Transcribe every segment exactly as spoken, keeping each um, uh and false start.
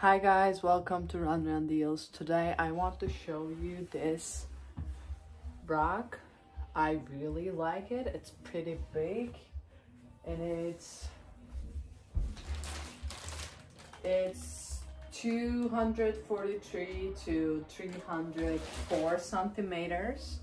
Hi guys, welcome to Run Run Deals. Today I want to show you this rock. I really like it. It's pretty big and it's it's two hundred forty-three to three hundred four centimeters.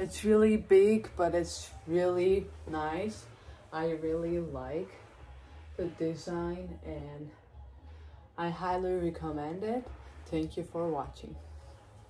It's really big, but it's really nice. I really like the design and I highly recommend it. Thank you for watching.